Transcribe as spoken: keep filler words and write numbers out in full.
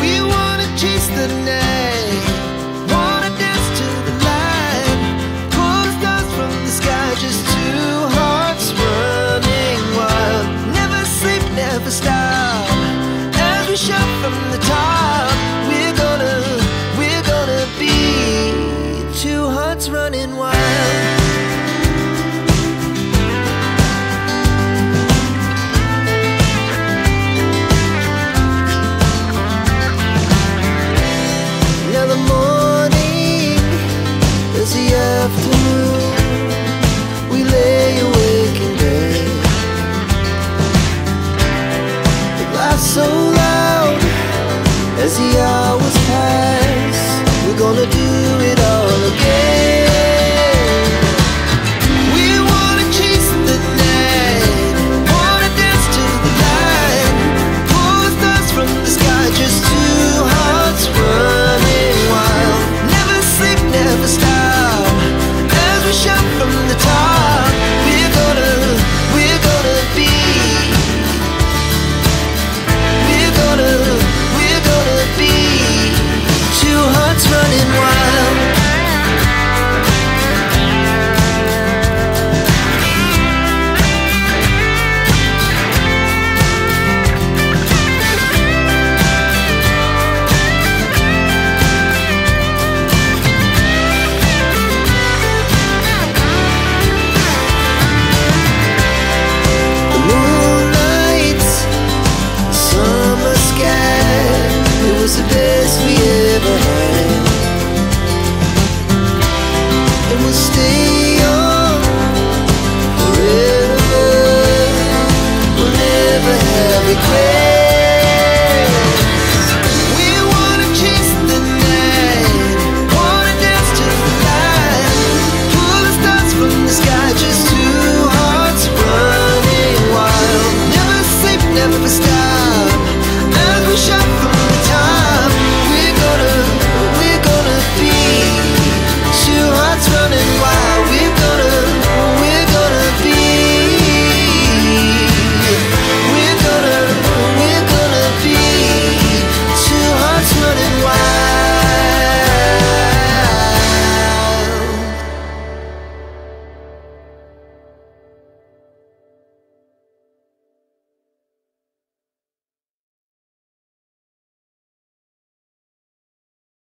We wanna chase the night, wanna dance to the light, pull the stars from the sky, just two hearts running wild. Never sleep, never stop, as we shout from the top. We're gonna, we're gonna be two hearts running wild. Afternoon, we lay awake in bed. The laugh's so loud as the hour.